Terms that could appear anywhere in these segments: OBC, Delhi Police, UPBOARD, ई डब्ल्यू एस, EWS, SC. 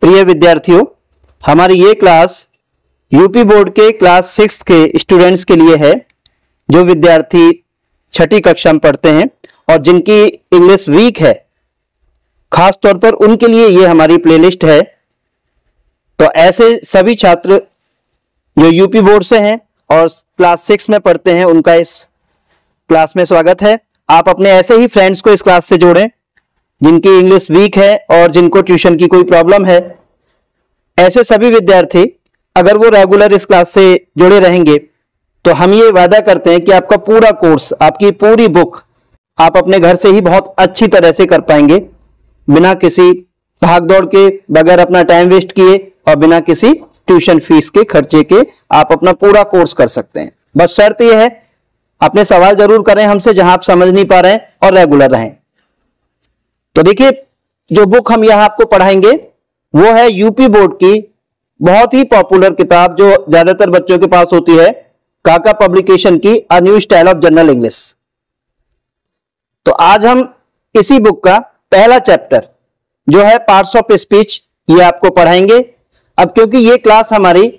प्रिय विद्यार्थियों, हमारी ये क्लास यूपी बोर्ड के क्लास 6 के स्टूडेंट्स के लिए है, जो विद्यार्थी छठी कक्षा में पढ़ते हैं और जिनकी इंग्लिश वीक है, खास तौर पर उनके लिए ये हमारी प्लेलिस्ट है। तो ऐसे सभी छात्र जो यूपी बोर्ड से हैं और क्लास 6 में पढ़ते हैं, उनका इस क्लास में स्वागत है। आप अपने ऐसे ही फ्रेंड्स को इस क्लास से जोड़ें जिनकी इंग्लिश वीक है और जिनको ट्यूशन की कोई प्रॉब्लम है। ऐसे सभी विद्यार्थी अगर वो रेगुलर इस क्लास से जुड़े रहेंगे तो हम ये वादा करते हैं कि आपका पूरा कोर्स, आपकी पूरी बुक आप अपने घर से ही बहुत अच्छी तरह से कर पाएंगे, बिना किसी भागदौड़ के, बगैर अपना टाइम वेस्ट किए और बिना किसी ट्यूशन फीस के खर्चे के आप अपना पूरा कोर्स कर सकते हैं। बस शर्त यह है, अपने सवाल जरूर करें हमसे जहां आप समझ नहीं पा रहे हैं, और रेगुलर रहें। तो देखिए, जो बुक हम यहां आपको पढ़ाएंगे वो है यूपी बोर्ड की बहुत ही पॉपुलर किताब जो ज्यादातर बच्चों के पास होती है, काका पब्लिकेशन की a new style of general English. तो आज हम इसी बुक का पहला चैप्टर जो है पार्ट्स ऑफ स्पीच, ये आपको पढ़ाएंगे। अब क्योंकि ये क्लास हमारी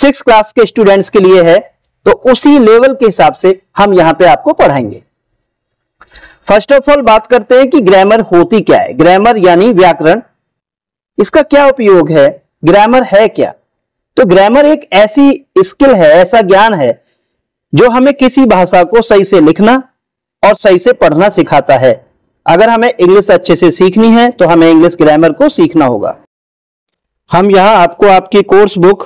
6 क्लास के स्टूडेंट्स के लिए है, तो उसी लेवल के हिसाब से हम यहां पे आपको पढ़ाएंगे। फर्स्ट ऑफ ऑल बात करते हैं कि ग्रामर होती क्या है। ग्रामर यानी व्याकरण, इसका क्या उपयोग है, ग्रामर है क्या। तो ग्रामर एक ऐसी स्किल है, ऐसा ज्ञान है जो हमें किसी भाषा को सही से लिखना और सही से पढ़ना सिखाता है। अगर हमें इंग्लिश अच्छे से सीखनी है तो हमें इंग्लिश ग्रामर को सीखना होगा। हम यहाँ आपको आपकी कोर्स बुक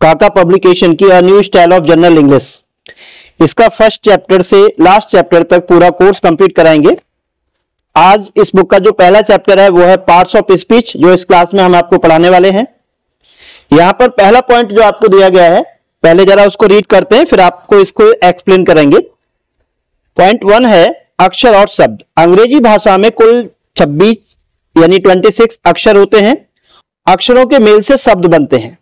काका पब्लिकेशन की a new style of general English, इसका फर्स्ट चैप्टर से लास्ट चैप्टर तक पूरा कोर्स कंप्लीट कराएंगे। आज इस बुक का जो पहला चैप्टर है वो है पार्ट्स ऑफ स्पीच, जो इस क्लास में हम आपको पढ़ाने वाले हैं। यहाँ पर पहला पॉइंट जो आपको दिया गया है, पहले जरा उसको रीड करते हैं, फिर आपको इसको एक्सप्लेन करेंगे। पॉइंट 1 है अक्षर और शब्द। अंग्रेजी भाषा में कुल 26 यानी 26 अक्षर होते हैं। अक्षरों के मेल से शब्द बनते हैं।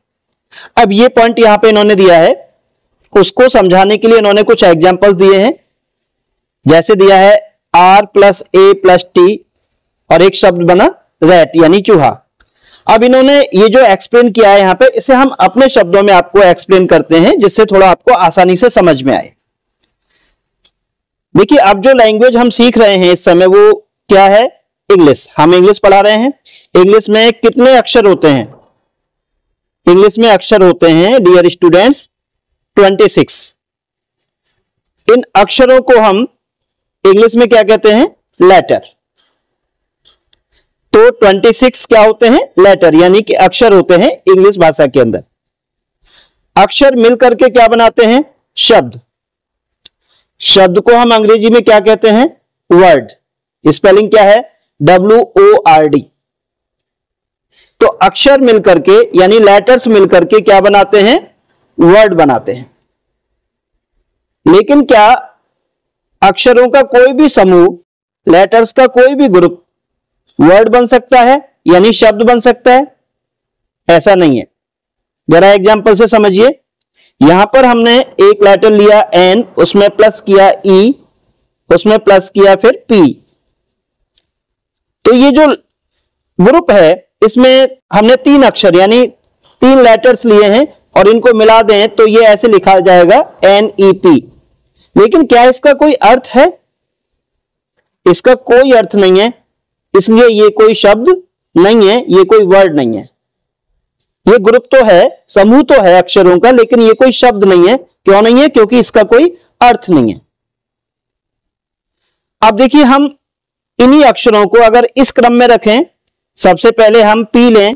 अब ये पॉइंट यहां पे इन्होंने दिया है, उसको समझाने के लिए इन्होंने कुछ एग्जाम्पल्स दिए हैं। जैसे दिया है R+A+T और एक शब्द बना रैट यानी चूहा। अब इन्होंने ये जो एक्सप्लेन किया है यहां पे, इसे हम अपने शब्दों में आपको एक्सप्लेन करते हैं जिससे थोड़ा आपको आसानी से समझ में आए। देखिए, अब जो लैंग्वेज हम सीख रहे हैं इस समय वो क्या है, इंग्लिश। हम इंग्लिश पढ़ा रहे हैं। इंग्लिश में कितने अक्षर होते हैं, इंग्लिश में अक्षर होते हैं डियर स्टूडेंट्स 26। इन अक्षरों को हम इंग्लिश में क्या कहते हैं, लेटर। तो 26 क्या होते हैं, लेटर यानी कि अक्षर होते हैं इंग्लिश भाषा के अंदर। अक्षर मिलकर के क्या बनाते हैं, शब्द। शब्द को हम अंग्रेजी में क्या कहते हैं, वर्ड। स्पेलिंग क्या है, WORD। तो अक्षर मिलकर के यानी लेटर्स मिलकर के क्या बनाते हैं, वर्ड बनाते हैं। लेकिन क्या अक्षरों का कोई भी समूह, लेटर्स का कोई भी ग्रुप वर्ड बन सकता है यानी शब्द बन सकता है? ऐसा नहीं है। जरा एग्जांपल से समझिए। यहां पर हमने एक लेटर लिया N, उसमें प्लस किया E, उसमें प्लस किया फिर P। तो ये जो ग्रुप है इसमें हमने 3 अक्षर यानी 3 लेटर्स लिए हैं और इनको मिला दें तो ये ऐसे लिखा जाएगा NEP। लेकिन क्या इसका कोई अर्थ है? इसका कोई अर्थ नहीं है, इसलिए ये कोई शब्द नहीं है, ये कोई वर्ड नहीं है। ये ग्रुप तो है, समूह तो है अक्षरों का, लेकिन ये कोई शब्द नहीं है। क्यों नहीं है? क्योंकि इसका कोई अर्थ नहीं है। अब देखिए, हम इन्हीं अक्षरों को अगर इस क्रम में रखें, सबसे पहले हम P लें,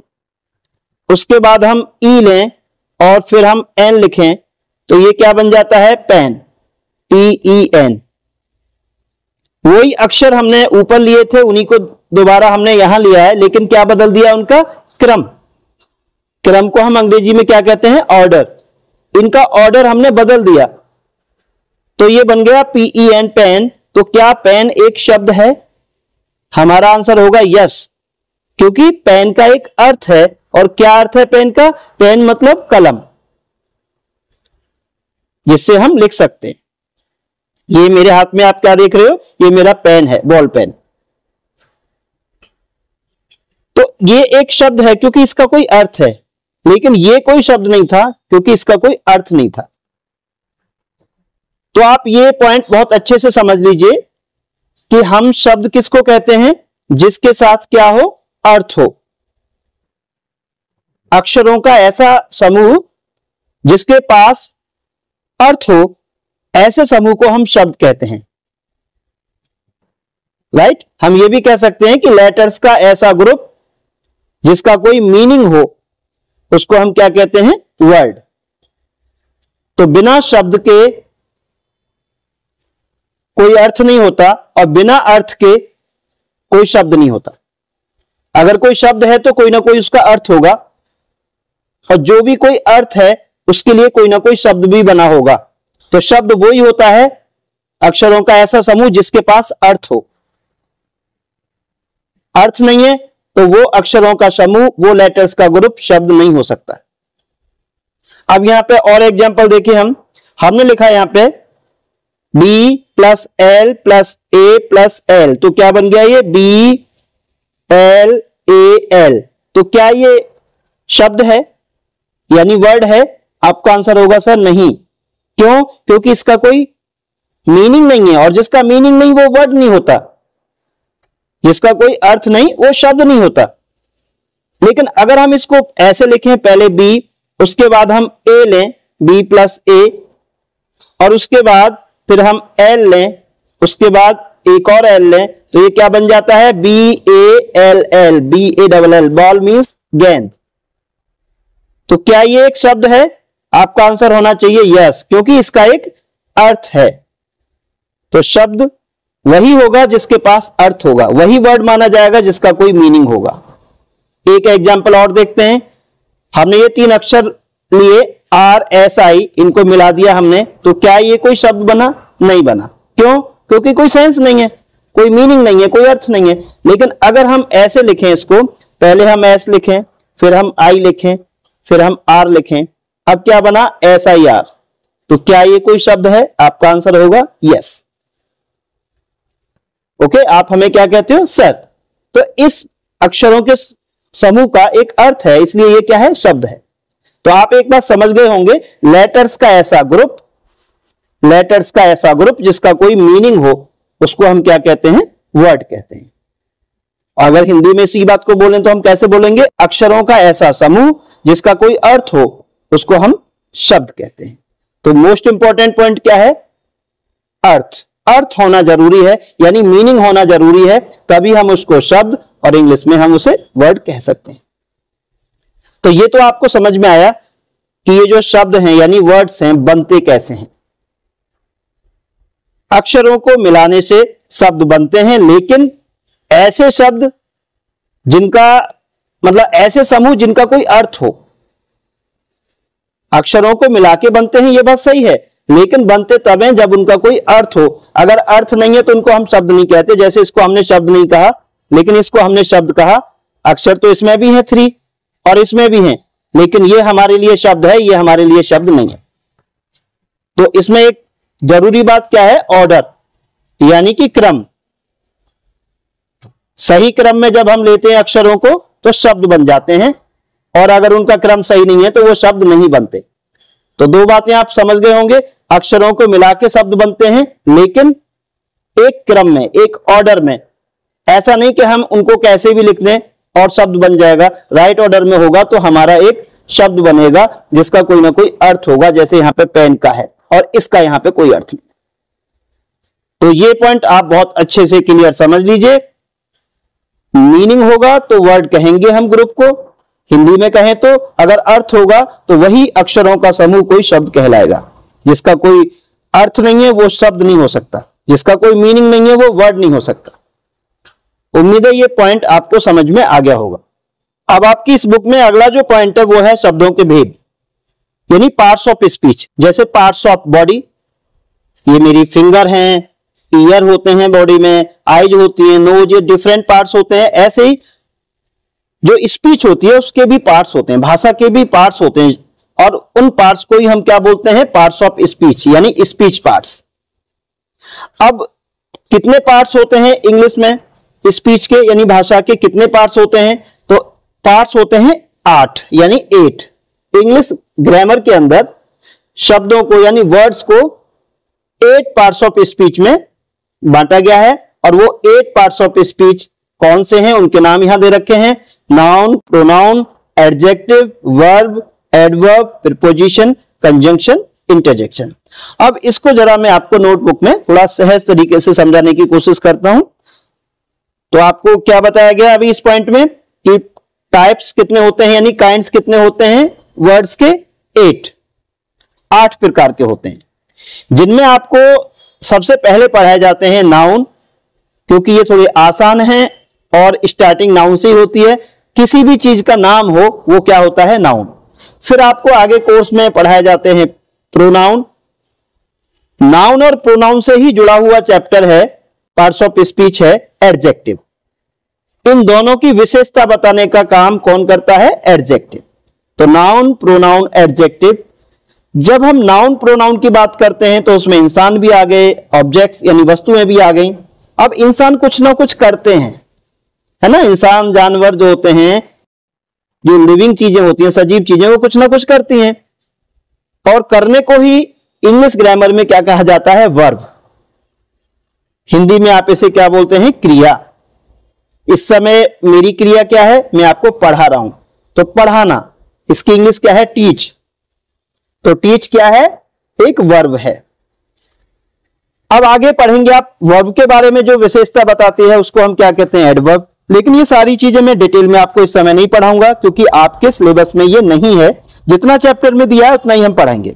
उसके बाद हम E लें और फिर हम N लिखें, तो ये क्या बन जाता है, पेन, PEN। वही अक्षर हमने ऊपर लिए थे, उन्हीं को दोबारा हमने यहां लिया है, लेकिन क्या बदल दिया, उनका क्रम। क्रम को हम अंग्रेजी में क्या कहते हैं, ऑर्डर। इनका ऑर्डर हमने बदल दिया तो ये बन गया PEN, पेन। तो क्या पेन एक शब्द है? हमारा आंसर होगा यस, क्योंकि पेन का एक अर्थ है। और क्या अर्थ है पेन का, पेन मतलब कलम, जिससे हम लिख सकते हैं। ये मेरे हाथ में आप क्या देख रहे हो, ये मेरा पेन है, बॉल पेन। तो ये एक शब्द है क्योंकि इसका कोई अर्थ है, लेकिन ये कोई शब्द नहीं था क्योंकि इसका कोई अर्थ नहीं था। तो आप ये पॉइंट बहुत अच्छे से समझ लीजिए कि हम शब्द किसको कहते हैं, जिसके साथ क्या हो, अर्थ हो। अक्षरों का ऐसा समूह जिसके पास अर्थ हो, ऐसे समूह को हम शब्द कहते हैं। राइट? हम ये भी कह सकते हैं कि लेटर्स का ऐसा ग्रुप जिसका कोई मीनिंग हो, उसको हम क्या कहते हैं, वर्ड। तो बिना शब्द के कोई अर्थ नहीं होता और बिना अर्थ के कोई शब्द नहीं होता। अगर कोई शब्द है तो कोई ना कोई उसका अर्थ होगा, और जो भी कोई अर्थ है उसके लिए कोई ना कोई शब्द भी बना होगा। तो शब्द वही होता है, अक्षरों का ऐसा समूह जिसके पास अर्थ हो। अर्थ नहीं है तो वो अक्षरों का समूह, वो लेटर्स का ग्रुप शब्द नहीं हो सकता। अब यहां पे और एग्जांपल देखिए, हमने लिखा यहां पे B plus L plus A plus L, तो क्या बन गया ये B L A L। तो क्या ये शब्द है यानी वर्ड है? आपका आंसर होगा सर नहीं। क्यों? क्योंकि इसका कोई मीनिंग नहीं है, और जिसका मीनिंग नहीं वो वर्ड नहीं होता, जिसका कोई अर्थ नहीं वो शब्द नहीं होता। लेकिन अगर हम इसको ऐसे लिखें, पहले B, उसके बाद हम A लें, B प्लस A, और उसके बाद फिर हम L लें, उसके बाद एक और L लें, तो ये क्या बन जाता है, B A L L, B A double L, ball means गेंद। तो क्या ये एक शब्द है? आपका आंसर होना चाहिए यस, क्योंकि इसका एक अर्थ है। तो शब्द वही होगा जिसके पास अर्थ होगा, वही वर्ड माना जाएगा जिसका कोई मीनिंग होगा। एक एग्जाम्पल और देखते हैं। हमने ये तीन अक्षर लिए RSI, इनको मिला दिया हमने, तो क्या ये कोई शब्द बना? नहीं बना। क्यों? क्योंकि कोई सेंस नहीं है, कोई मीनिंग नहीं है, कोई अर्थ नहीं है। लेकिन अगर हम ऐसे लिखें इसको, पहले हम S लिखें, फिर हम I लिखें, फिर हम R लिखें, अब क्या बना, SIR। तो क्या ये कोई शब्द है? आपका आंसर होगा यस। ओके, आप हमें क्या कहते हो, सर। तो इस अक्षरों के समूह का एक अर्थ है, इसलिए ये क्या है, शब्द है। तो आप एक बात समझ गए होंगे, लेटर्स का ऐसा ग्रुप, लेटर्स का ऐसा ग्रुप जिसका कोई मीनिंग हो, उसको हम क्या कहते हैं, वर्ड कहते हैं। अगर हिंदी में इसी बात को बोलें तो हम कैसे बोलेंगे, अक्षरों का ऐसा समूह जिसका कोई अर्थ हो, उसको हम शब्द कहते हैं। तो मोस्ट इंपॉर्टेंट पॉइंट क्या है, अर्थ होना जरूरी है, यानी मीनिंग होना जरूरी है, तभी हम उसको शब्द और इंग्लिश में हम उसे वर्ड कह सकते हैं। तो ये तो आपको समझ में आया कि ये जो शब्द हैं यानी वर्ड्स हैं, बनते कैसे हैं। अक्षरों को मिलाने से शब्द बनते हैं, लेकिन ऐसे शब्द जिनका मतलब ऐसे समूह जिनका कोई अर्थ हो। अक्षरों को मिला के बनते हैं, ये बात सही है, लेकिन बनते तब हैं जब उनका कोई अर्थ हो। अगर अर्थ नहीं है तो उनको हम शब्द नहीं कहते। जैसे इसको हमने शब्द नहीं कहा, लेकिन इसको हमने शब्द कहा। अक्षर तो इसमें भी है 3 और इसमें भी है, लेकिन ये हमारे लिए शब्द है, ये हमारे लिए शब्द नहीं है। तो इसमें एक जरूरी बात क्या है, ऑर्डर यानी कि क्रम। सही क्रम में जब हम लेते हैं अक्षरों को तो शब्द बन जाते हैं, और अगर उनका क्रम सही नहीं है तो वो शब्द नहीं बनते। तो दो बातें आप समझ गए होंगे, अक्षरों को मिला के शब्द बनते हैं, लेकिन एक क्रम में, एक ऑर्डर में। ऐसा नहीं कि हम उनको कैसे भी लिख दें और शब्द बन जाएगा। राइट ऑर्डर में होगा तो हमारा एक शब्द बनेगा जिसका कोई ना कोई अर्थ होगा। जैसे यहां पे पेन का है और इसका यहां पे कोई अर्थ नहीं। तो ये पॉइंट आप बहुत अच्छे से क्लियर समझ लीजिए। मीनिंग होगा तो वर्ड कहेंगे हम ग्रुप को, हिंदी में कहें तो। अगर अर्थ होगा तो वही अक्षरों का समूह कोई शब्द कहलाएगा। जिसका कोई अर्थ नहीं है वो शब्द नहीं हो सकता, जिसका कोई मीनिंग नहीं है वो वर्ड नहीं हो सकता। उम्मीद है ये पॉइंट आपको समझ में आ गया होगा। अब आपकी इस बुक में अगला जो पॉइंट है वो है शब्दों के भेद, यानी पार्ट्स ऑफ स्पीच। जैसे पार्ट्स ऑफ बॉडी, ये मेरी फिंगर है, ईयर होते हैं बॉडी में, आईज होती है, नोज, ये डिफरेंट पार्ट्स होते हैं। ऐसे ही जो स्पीच होती है उसके भी पार्ट्स होते हैं, भाषा के भी पार्ट्स होते हैं, और उन पार्ट्स को ही हम क्या बोलते हैं, पार्ट्स ऑफ स्पीच यानी स्पीच पार्ट्स। अब कितने पार्ट्स होते हैं इंग्लिश में स्पीच के, यानी भाषा के कितने पार्ट्स होते हैं? तो पार्ट्स होते हैं 8 यानी 8। इंग्लिश ग्रामर के अंदर शब्दों को यानी वर्ड्स को 8 पार्ट्स ऑफ स्पीच में बांटा गया है और वो 8 पार्ट्स ऑफ स्पीच कौन से हैं उनके नाम यहां दे रखे हैं, noun, pronoun, adjective, verb, adverb, preposition, conjunction, interjection. अब इसको जरा मैं आपको नोटबुक में थोड़ा सहज तरीके से समझाने की कोशिश करता हूं। तो आपको क्या बताया गया अभी इस पॉइंट में कि टाइप्स कितने होते हैं यानी काइंड्स कितने होते हैं वर्ड्स के 8 प्रकार के होते हैं, जिनमें आपको सबसे पहले पढ़ाए जाते हैं नाउन, क्योंकि ये थोड़े आसान हैं और स्टार्टिंग नाउन से ही होती है। किसी भी चीज का नाम हो वो क्या होता है, नाउन। फिर आपको आगे कोर्स में पढ़ाए जाते हैं प्रोनाउन। नाउन और प्रोनाउन से ही जुड़ा हुआ चैप्टर है, पार्ट्स ऑफ स्पीच है एडजेक्टिव। इन दोनों की विशेषता बताने का काम कौन करता है, एडजेक्टिव। तो नाउन, प्रोनाउन, एडजेक्टिव। जब हम नाउन प्रोनाउन की बात करते हैं तो उसमें इंसान भी आ गए, ऑब्जेक्ट्स यानी वस्तुएं भी आ गई। अब इंसान कुछ ना कुछ करते हैं, है ना, इंसान जानवर जो होते हैं, जो लिविंग चीजें होती हैं, सजीव चीजें, वो कुछ ना कुछ करती हैं और करने को ही इंग्लिश ग्रामर में क्या कहा जाता है, वर्ब। हिंदी में आप इसे क्या बोलते हैं, क्रिया। इस समय मेरी क्रिया क्या है, मैं आपको पढ़ा रहा हूं, तो पढ़ाना, इसकी इंग्लिश क्या है, टीच। तो टीच क्या है, एक वर्ब है। अब आगे पढ़ेंगे आप वर्ब के बारे में, जो विशेषता बताती है उसको हम क्या कहते हैं, एडवर्ब। लेकिन ये सारी चीजें मैं डिटेल में आपको इस समय नहीं पढ़ाऊंगा क्योंकि आपके सिलेबस में ये नहीं है। जितना चैप्टर में दिया है उतना ही हम पढ़ाएंगे।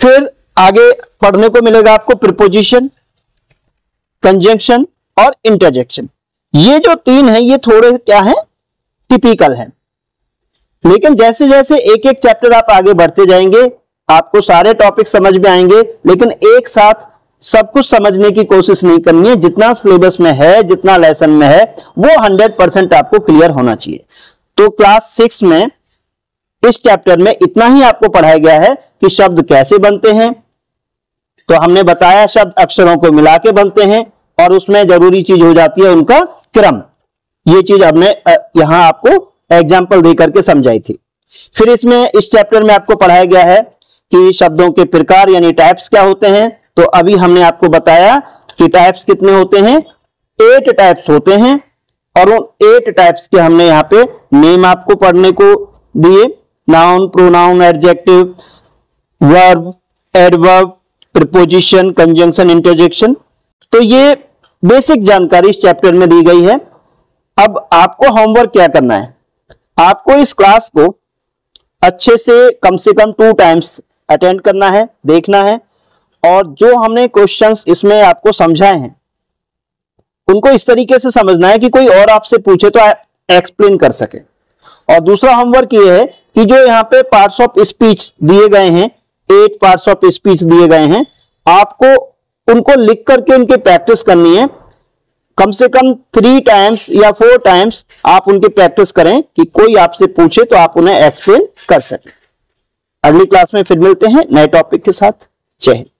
फिर आगे पढ़ने को मिलेगा आपको प्रीपोजिशन, कंजंक्शन और इंटरजेक्शन। ये जो तीन है ये थोड़े क्या है, टिपिकल है, लेकिन जैसे जैसे एक एक चैप्टर आप आगे बढ़ते जाएंगे आपको सारे टॉपिक समझ में आएंगे। लेकिन एक साथ सब कुछ समझने की कोशिश नहीं करनी है, जितना सिलेबस में है, जितना लेसन में है, वो 100% आपको क्लियर होना चाहिए। तो क्लास 6 में इस चैप्टर में इतना ही आपको पढ़ाया गया है कि शब्द कैसे बनते हैं। तो हमने बताया शब्द अक्षरों को मिला के बनते हैं और उसमें जरूरी चीज हो जाती है उनका क्रम। ये चीज हमने यहां आपको एग्जाम्पल दे करके समझाई थी। फिर इसमें इस चैप्टर में आपको पढ़ाया गया है कि शब्दों के प्रकार यानी टाइप्स क्या होते हैं। तो अभी हमने आपको बताया कि टाइप्स कितने होते हैं, 8 टाइप्स होते हैं और उन 8 टाइप्स के हमने यहाँ पे नेम आपको पढ़ने को दिए, noun, pronoun, adjective, verb, adverb, preposition, conjunction, interjection. तो ये बेसिक जानकारी इस चैप्टर में दी गई है। अब आपको होमवर्क क्या करना है, आपको इस क्लास को अच्छे से कम 2 टाइम्स अटेंड करना है, देखना है और जो हमने क्वेश्चंस इसमें आपको समझाए हैं उनको इस तरीके से समझना है कि कोई और आपसे पूछे तो आप एक्सप्लेन कर सके। और दूसरा होमवर्क ये है कि जो यहाँ पे पार्ट्स ऑफ स्पीच दिए गए हैं, 8 पार्ट्स ऑफ स्पीच दिए गए हैं, आपको उनको लिख करके उनकी प्रैक्टिस करनी है। कम से कम 3 टाइम्स या 4 टाइम्स आप उनकी प्रैक्टिस करें कि कोई आपसे पूछे तो आप उन्हें एक्सप्लेन कर सकें। अगली क्लास में फिर मिलते हैं नए टॉपिक के साथ। जय हिंद।